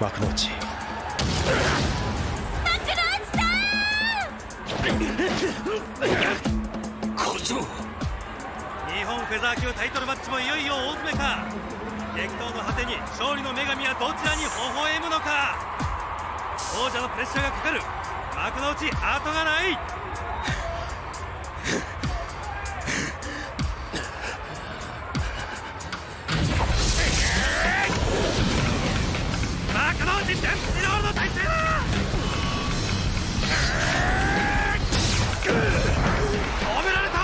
幕の内。校長、日本フェザー級タイトルマッチもいよいよ大詰めか。激闘の果てに勝利の女神はどちらに微笑むのか。王者のプレッシャーがかかる。幕の内、後がない。幕の内全自動の体制だ。止められた。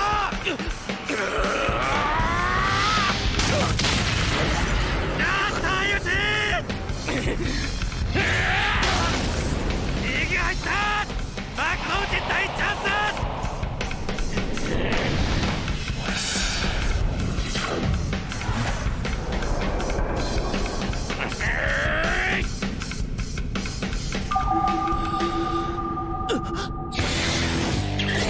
右入った。幕の内大チャンスだ。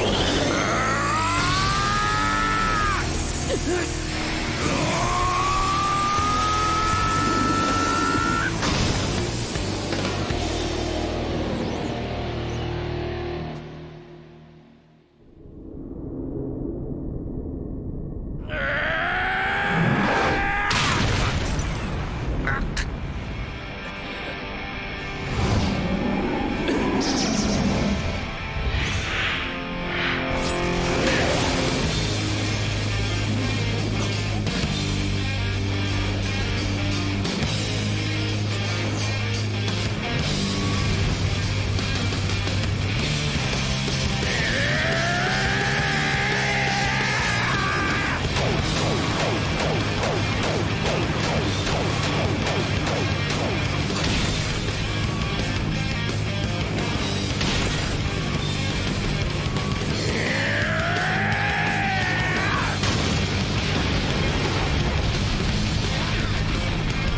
チ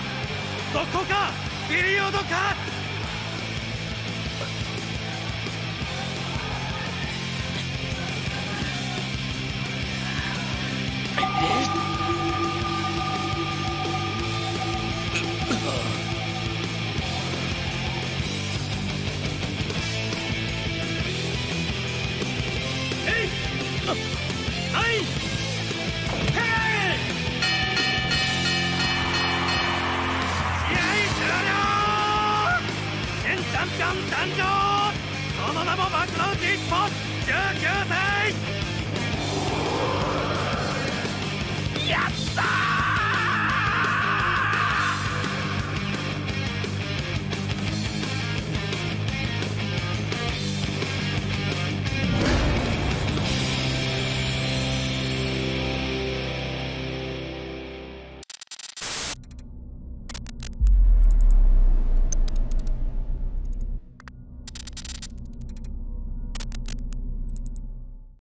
ャンピオン誕生、その名も幕の内一本19歳。